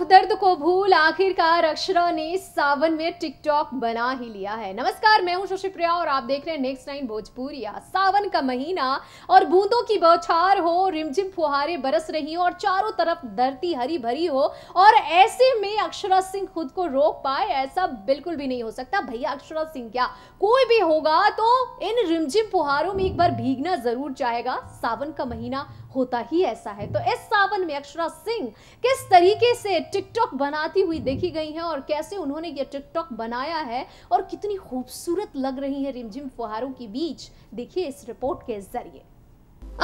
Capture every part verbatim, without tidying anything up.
दुख दर्द को भूल, आखिरकार अक्षरा ने सावन में टिकटॉक बना ही लिया है। नमस्कार, मैं हूं शशि प्रिया और आप देख रहे हैं नेक्स्ट नाइन भोजपुरिया। सावन का महीना और बूंदों की बौछार हो, रिमझिम फुहारे बरस रही हो और चारों तरफ धरती हरी भरी हो, और ऐसे में अक्षरा सिंह खुद को रोक पाए ऐसा बिल्कुल भी नहीं हो सकता। भैया अक्षरा सिंह क्या, कोई भी होगा तो इन रिमझिम फुहारों में एक बार भीगना जरूर चाहेगा। सावन का महीना होता ही ऐसा है। तो इस सावन में अक्षरा सिंह किस तरीके से टिकटॉक बनाती हुई देखी गई हैं और कैसे उन्होंने ये टिकटॉक बनाया है और कितनी खूबसूरत लग रही है रिमझिम फुहारों के बीच, देखिए इस रिपोर्ट के जरिए।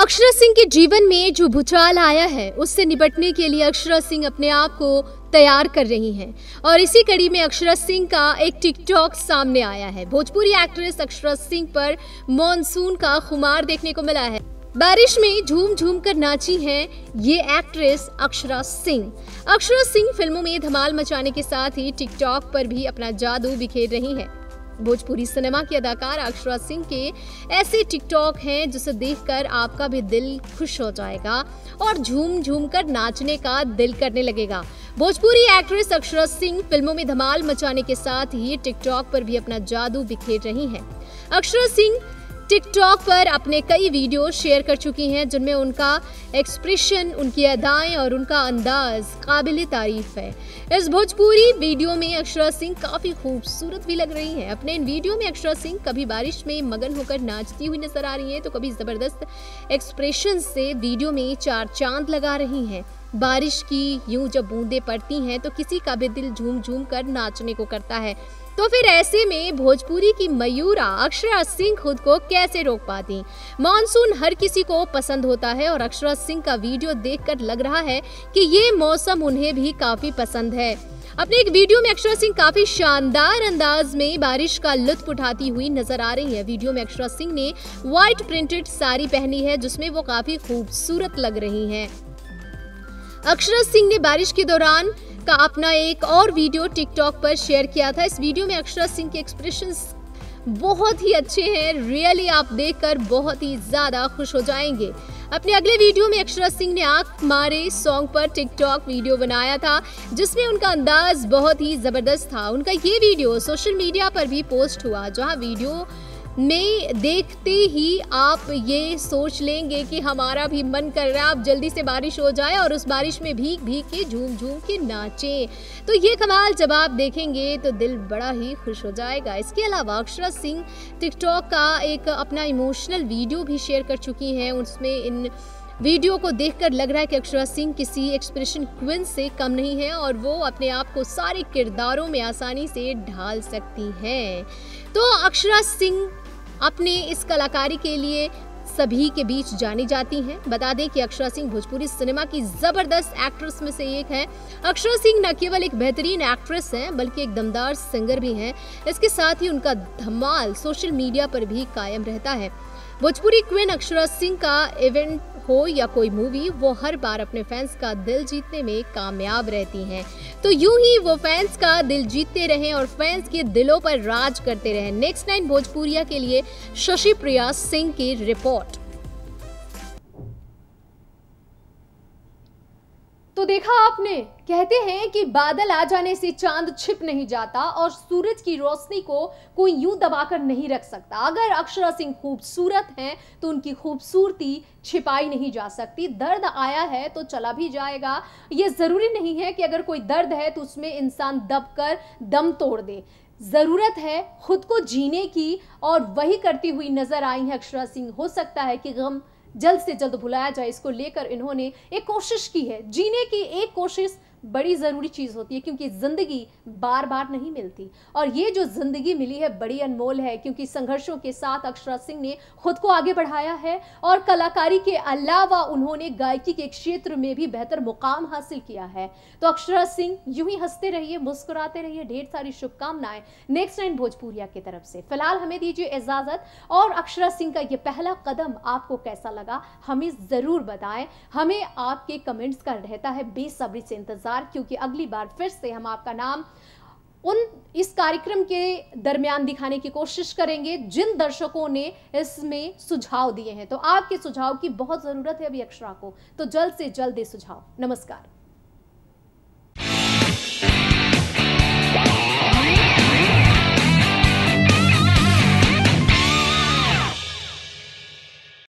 अक्षरा सिंह के जीवन में जो भूचाल आया है उससे निपटने के लिए अक्षरा सिंह अपने आप को तैयार कर रही हैं और इसी कड़ी में अक्षरा सिंह का एक टिकटॉक सामने आया है। भोजपुरी एक्ट्रेस अक्षरा सिंह पर मॉनसून का खुमार देखने को मिला है। बारिश में झूम झूम कर नाची हैं ये एक्ट्रेस अक्षरा सिंह। अक्षरा सिंह फिल्मों में धमाल मचाने के साथ ही टिकटॉक पर भी अपना जादू बिखेर रही हैं। भोजपुरी सिनेमा की अदाकार अक्षरा सिंह के ऐसे टिकटॉक हैं जिसे देखकर आपका भी दिल खुश हो जाएगा और झूम झूम कर नाचने का दिल करने लगेगा। भोजपुरी एक्ट्रेस अक्षरा सिंह फिल्मों में धमाल मचाने के साथ ही टिकटॉक पर भी अपना जादू बिखेर रही हैं। अक्षरा सिंह टिकटॉक पर अपने कई वीडियो शेयर कर चुकी हैं जिनमें उनका एक्सप्रेशन, उनकी अदाएं और उनका अंदाज काबिल तारीफ है। इस भोजपुरी वीडियो में अक्षरा सिंह काफ़ी खूबसूरत भी लग रही हैं। अपने इन वीडियो में अक्षरा सिंह कभी बारिश में मगन होकर नाचती हुई नजर आ रही हैं तो कभी ज़बरदस्त एक्सप्रेशन से वीडियो में चार चांद लगा रही हैं। बारिश की यूं जब बूंदें पड़ती हैं तो किसी का भी दिल झूम झूम कर नाचने को करता है। तो फिर ऐसे में भोजपुरी की मयूरा अक्षरा सिंह खुद को कैसे रोक पाती। मानसून हर किसी को पसंद होता है और अक्षरा सिंह का वीडियो देखकर लग रहा है कि ये मौसम उन्हें भी काफ़ी पसंद है। अपने एक वीडियो में अक्षरा सिंह काफ़ी शानदार अंदाज में बारिश का लुत्फ उठाती हुई नजर आ रही है। वीडियो में अक्षरा सिंह ने व्हाइट प्रिंटेड साड़ी पहनी है जिसमें वो काफ़ी खूबसूरत लग रही हैं। अक्षरा सिंह ने बारिश के दौरान का अपना एक और वीडियो टिकटॉक पर शेयर किया था। इस वीडियो में अक्षरा सिंह के एक्सप्रेशंस बहुत ही अच्छे हैं, रियली आप देखकर बहुत ही ज़्यादा खुश हो जाएंगे। अपने अगले वीडियो में अक्षरा सिंह ने आंख मारे सॉन्ग पर टिकटॉक वीडियो बनाया था जिसमें उनका अंदाज बहुत ही ज़बरदस्त था। उनका ये वीडियो सोशल मीडिया पर भी पोस्ट हुआ जहाँ वीडियो में देखते ही आप ये सोच लेंगे कि हमारा भी मन कर रहा है आप जल्दी से बारिश हो जाए और उस बारिश में भीग भीग के झूम झूम के नाचें। तो ये कमाल जब आप देखेंगे तो दिल बड़ा ही खुश हो जाएगा। इसके अलावा अक्षरा सिंह टिकटॉक का एक अपना इमोशनल वीडियो भी शेयर कर चुकी हैं। उसमें इन वीडियो को देखकर लग रहा है कि अक्षरा सिंह किसी एक्सप्रेशन क्वीन से कम नहीं है और वो अपने आप को सारे किरदारों में आसानी से ढाल सकती हैं। तो अक्षरा सिंह अपने इस कलाकारी के लिए सभी के बीच जानी जाती हैं। बता दें कि अक्षरा सिंह भोजपुरी सिनेमा की ज़बरदस्त एक्ट्रेस में से एक हैं। अक्षरा सिंह न केवल एक बेहतरीन एक्ट्रेस हैं बल्कि एक दमदार सिंगर भी हैं। इसके साथ ही उनका धमाल सोशल मीडिया पर भी कायम रहता है। भोजपुरी क्वीन अक्षरा सिंह का इवेंट हो या कोई मूवी, वो हर बार अपने फैंस का दिल जीतने में कामयाब रहती हैं। तो यूं ही वो फैंस का दिल जीतते रहें और फैंस के दिलों पर राज करते रहें। नेक्स्ट नाइन भोजपुरिया के लिए शशि प्रिया सिंह की रिपोर्ट। तो देखा आपने, कहते हैं कि बादल आ जाने से चांद छिप नहीं जाता और सूरज की रोशनी को कोई यूं दबाकर नहीं रख सकता। अगर अक्षरा सिंह खूबसूरत हैं तो उनकी खूबसूरती छिपाई नहीं जा सकती। दर्द आया है तो चला भी जाएगा। ये ज़रूरी नहीं है कि अगर कोई दर्द है तो उसमें इंसान दबकर दम तोड़ दे। ज़रूरत है खुद को जीने की और वही करती हुई नजर आई हैं अक्षरा सिंह। हो सकता है कि गम जल्द से जल्द भुलाया जाए, इसको लेकर इन्होंने एक कोशिश की है। जीने की एक कोशिश बड़ी ज़रूरी चीज़ होती है क्योंकि ज़िंदगी बार बार नहीं मिलती और ये जो ज़िंदगी मिली है बड़ी अनमोल है, क्योंकि संघर्षों के साथ अक्षरा सिंह ने खुद को आगे बढ़ाया है और कलाकारी के अलावा उन्होंने गायकी के क्षेत्र में भी बेहतर मुकाम हासिल किया है। तो अक्षरा सिंह, यूं ही हंसते रहिए, मुस्कुराते रहिए। ढेर सारी शुभकामनाएं नेक्स्ट नाइन भोजपुरिया की तरफ से। फिलहाल हमें दीजिए इजाज़त और अक्षरा सिंह का ये पहला कदम आपको कैसा लगा हमें ज़रूर बताएं। हमें आपके कमेंट्स का रहता है बेसब्री से इंतज़ार, क्योंकि अगली बार फिर से हम आपका नाम उन इस कार्यक्रम के दरमियान दिखाने की कोशिश करेंगे जिन दर्शकों ने इसमें सुझाव दिए हैं। तो आपके सुझाव की बहुत जरूरत है अभी अक्षरा को, तो जल्द से जल्द दे सुझाव। नमस्कार।